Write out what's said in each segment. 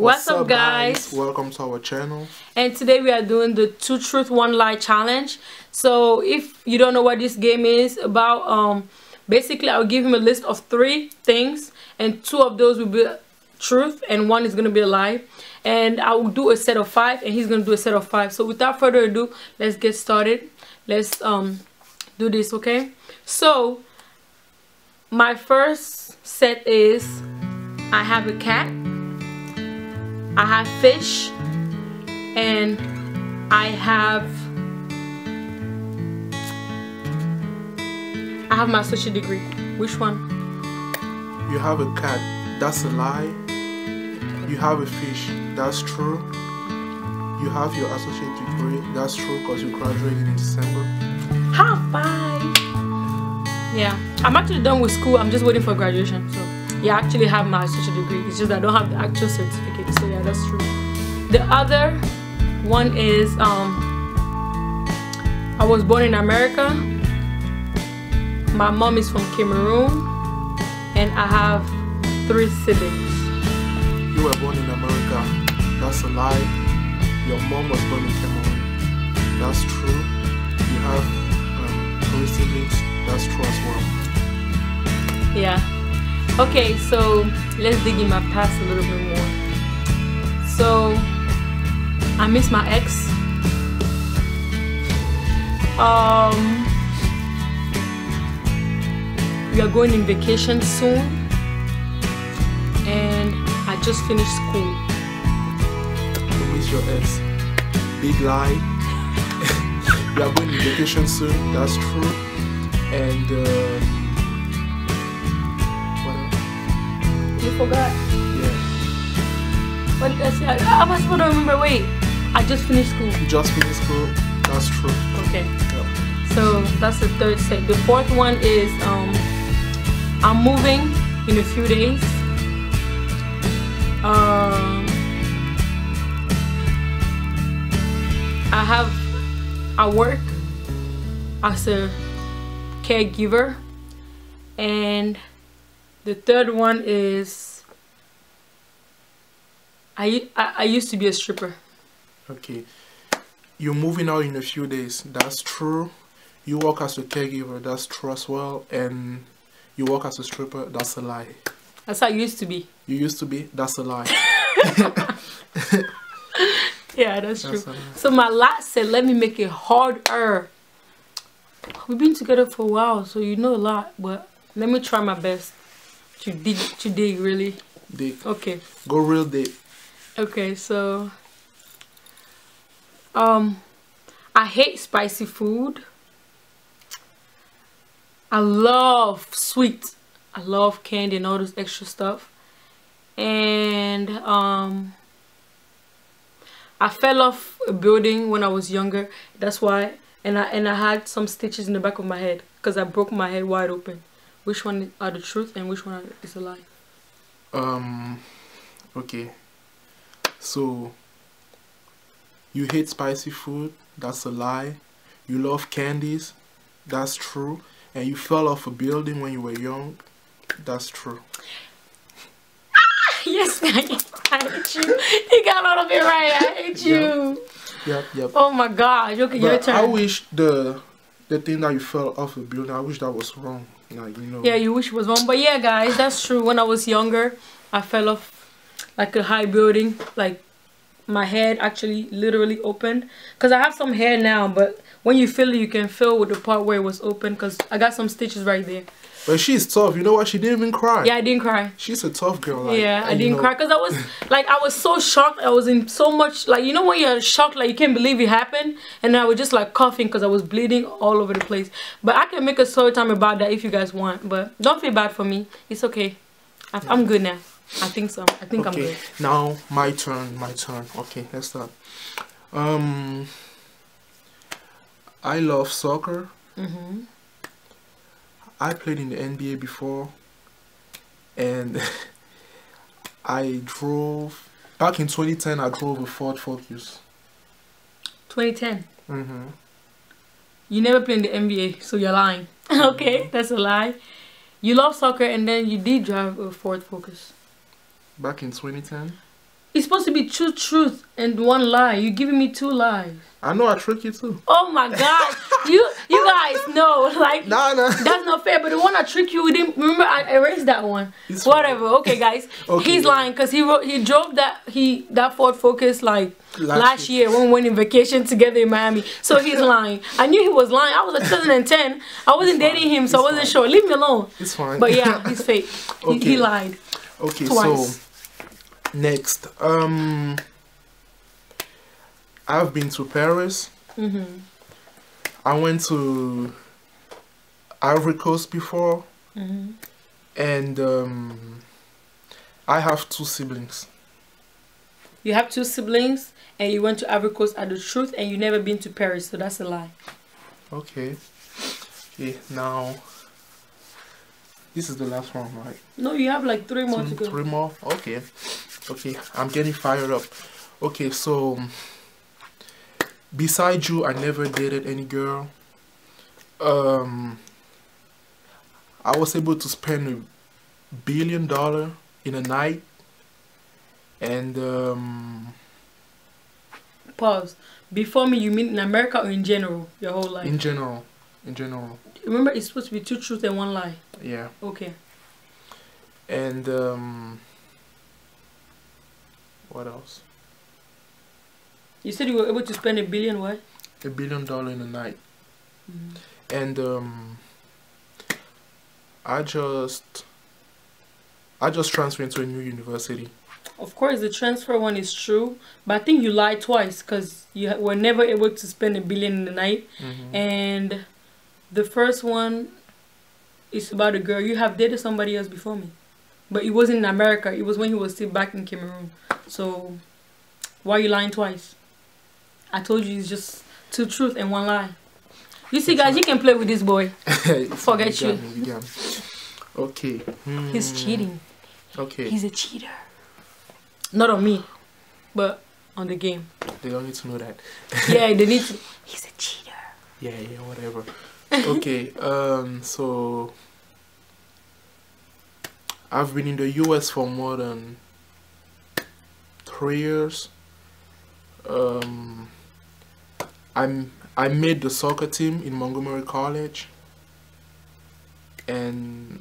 What's up guys? Welcome to our channel, and today we are doing the 2 Truths 1 Lie challenge. So if you don't know what this game is about, basically I'll give him a list of 3 things, and 2 of those will be truth and 1 is going to be a lie, and I will do a set of 5 and he's going to do a set of 5. So without further ado, let's get started. Let's do this. Okay, so my first set is I have a cat, I have fish, and I have my associate degree. Which one? You have a cat, that's a lie. You have a fish, that's true. You have your associate degree, that's true, because you graduated in December. High five! Yeah, I'm actually done with school, I'm just waiting for graduation. So yeah, I actually have my associate degree, it's just that I don't have the actual certificate. So yeah, that's true. The other one is I was born in America, my mom is from Cameroon, and I have 3 siblings. You were born in America, that's a lie. Your mom was born in Cameroon, that's true. You have 3 siblings, that's true as well. Yeah. Okay, so let's dig in my past a little bit more. So I miss my ex. We are going on vacation soon, and I just finished school. You miss your ex. Big lie. We are going on vacation soon, that's true. And you forgot? Yeah. What did I say? I'm supposed to remember. Wait, I just finished school. You just finished school. That's true. Okay. Yeah. So that's the 3rd set. The 4th one is I'm moving in a few days. I work as a caregiver, and the 3rd one is I used to be a stripper. Okay. You're moving out in a few days. That's true. You work as a caregiver. That's true as well. And you work as a stripper. That's a lie. That's how you used to be. You used to be. That's a lie. Yeah, that's true. So my last said, let me make it harder. We've been together for a while, so you know a lot. But let me try my best. To dig really deep. Okay, go real deep. Okay, so I hate spicy food. I love sweet. I love candy and all this extra stuff. And I fell off a building when I was younger. That's why, and I had some stitches in the back of my head because I broke my head wide open. Which one are the truth and which one is a lie? Okay. So you hate spicy food, that's a lie. You love candies, that's true. And you fell off a building when you were young, that's true. Ah, yes, I hate you. You got all of it right. I hate you. Yep. Oh my gosh. Okay, your turn. I wish the thing that you fell off a building, I wish that was wrong. Like, you know. Yeah, you wish it was wrong, but yeah guys, that's true. When I was younger, I fell off like a high building, like my head actually literally opened, because I have some hair now, but when you feel it, you can feel with the part where it was open, because I got some stitches right there. But she's tough, you know what, she didn't even cry. Yeah, I didn't cry. She's a tough girl. Like, yeah, I didn't cry because I was like, I was so shocked. I was in so much, like, you know when you're shocked, like you can't believe it happened, and I was just like coughing because I was bleeding all over the place. But I can make a story time about that if you guys want, but don't feel bad for me, it's okay. I'm good now, I think so. I think okay, I'm good. Now my turn. Okay, let's start. I love soccer. Mm-hmm. I played in the NBA before, and I drove, back in 2010, I drove a Ford Focus. 2010? Mm-hmm. You never played in the NBA, so you're lying. Okay, mm-hmm. That's a lie. You love soccer, and then you did drive a Ford Focus. Back in 2010? It's supposed to be two truths and one lie. You're giving me two lies. I know I tricked you too. Oh my God. you guys know. Like, nah. That's not fair. But the one I tricked you, we didn't remember. I erased that one. It's whatever. Fine. Okay, guys. Okay, he's lying because he drove that Ford Focus like last year when we went on vacation together in Miami. So he's lying. I knew he was lying. I was like 2010. I wasn't dating him, so I wasn't sure. Leave me alone. It's fine. But yeah, he's fake. Okay. He lied. Okay, twice. So next, I've been to Paris. Mm-hmm. I went to Ivory Coast before. Mm-hmm. And I have two siblings. You have two siblings and you went to Ivory Coast are the truth, and you never been to Paris, so that's a lie. Okay. Okay, now this is the last one, right? No, you have like three more to go. Three more? Okay. Okay, I'm getting fired up. Okay, so besides you, I never dated any girl. I was able to spend $1 billion in a night. And pause. Before me, you mean in America or in general? Your whole life? In general. In general. Remember, it's supposed to be two truths and one lie. Yeah. Okay. And what else? You said you were able to spend $1 billion what? $1 billion in a night. Mm-hmm. And I just transferred to a new university. Of course, the transfer one is true, but I think you lied twice because you were never able to spend $1 billion in a night. Mm-hmm. And the first one is about a girl. You have dated somebody else before me, but it wasn't in America. It was when he was still back in Cameroon. So why are you lying twice? I told you it's just two truths and one lie. You see, guys, you can play with this boy. Forget you. You. Okay. He's cheating. Okay. He's a cheater. Not on me, but on the game. They don't need to know that. Yeah, they need to. He's a cheater. Yeah, yeah, whatever. Okay, so I've been in the US for more than 3 years. I made the soccer team in Montgomery College, and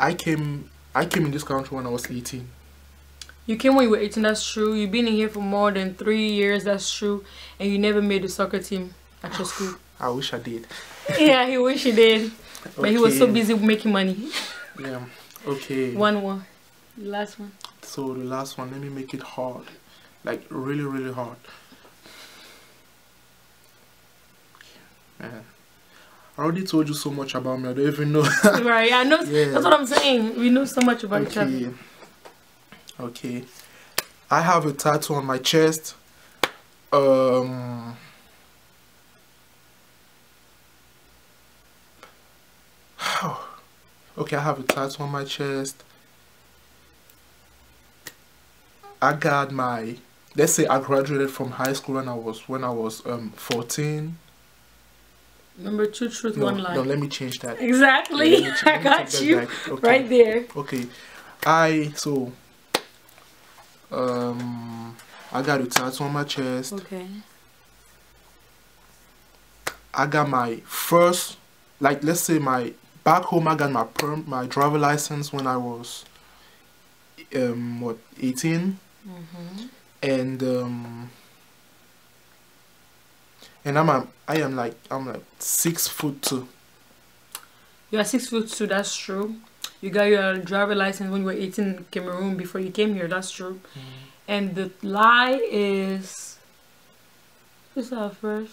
I came in this country when I was 18. You came when you were 18, that's true. You've been in here for more than 3 years, that's true. And you never made the soccer team at your school. I wish I did. Yeah, he wish he did. But okay, he was so busy making money. Yeah, okay. One more. The last one. So the last one, let me make it hard. Like really, really hard. Man. I already told you so much about me, I don't even know. Right, I know. Yeah. That's what I'm saying. We know so much about each other. Okay, I have a tattoo on my chest. Okay, I have a tattoo on my chest. I got my, let's say I graduated from high school when I was 14. Number two truth, one lie. No, let me change that. Exactly. Yeah, I got you right there. Okay, I got a tattoo on my chest. Okay. I got my first, like, let's say my back home, I got my my driver license when I was 18. Mm-hmm. And I am like 6'2". You are 6'2", that's true. You got your driver license when you were 18 in Cameroon before you came here. That's true. Mm-hmm. And the lie is, who's our first?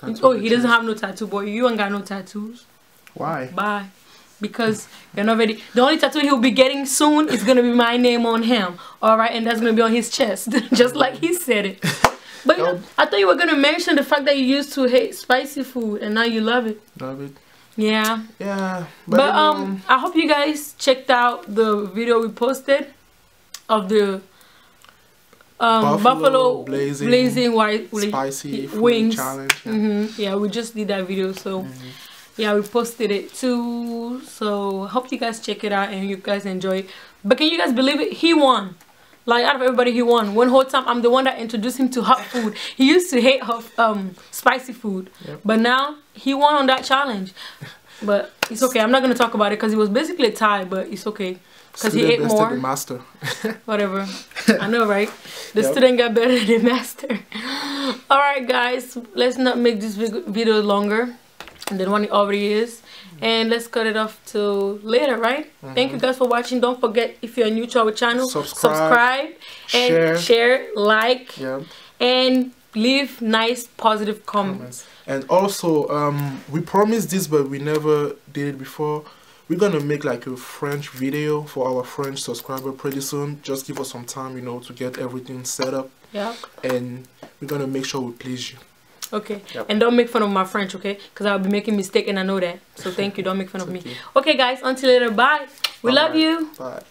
Tattoo. Oh, he doesn't have no tattoo, boy. You ain't got no tattoos. Why? Bye. Because you're not ready. The only tattoo he'll be getting soon is gonna be my name on him. All right, and that's gonna be on his chest, just like he said it. But you know, I thought you were gonna mention the fact that you used to hate spicy food and now you love it. Love it. Yeah. Yeah. But I hope you guys checked out the video we posted of the buffalo blazing white spicy food wings challenge. Yeah. Mm-hmm. Yeah, we just did that video, so yeah, we posted it too. So hope you guys check it out and you guys enjoy it. But can you guys believe it? He won. Like, out of everybody, he won. One whole time, I'm the one that introduced him to hot food. He used to hate hot, spicy food. Yep. But now, he won on that challenge. But it's okay. I'm not going to talk about it because it was basically a tie. But it's okay. Because he ate more. The master. Whatever. I know, right? The student got better than the master. Alright, guys. Let's not make this video longer than what it already is. And let's cut it off till later, right? Thank you guys for watching. Don't forget, if you're new to our channel, subscribe and share, like, and leave nice positive comments. And also, we promised this, but we never did it before. We're gonna make like a French video for our French subscriber pretty soon. Just give us some time, you know, to get everything set up. Yeah. And we're gonna make sure we please you. Okay, and don't make fun of my French, okay? Because I'll be making mistakes and I know that. So thank you, don't make fun of me. Okay, guys, until later, bye. We love you. Bye.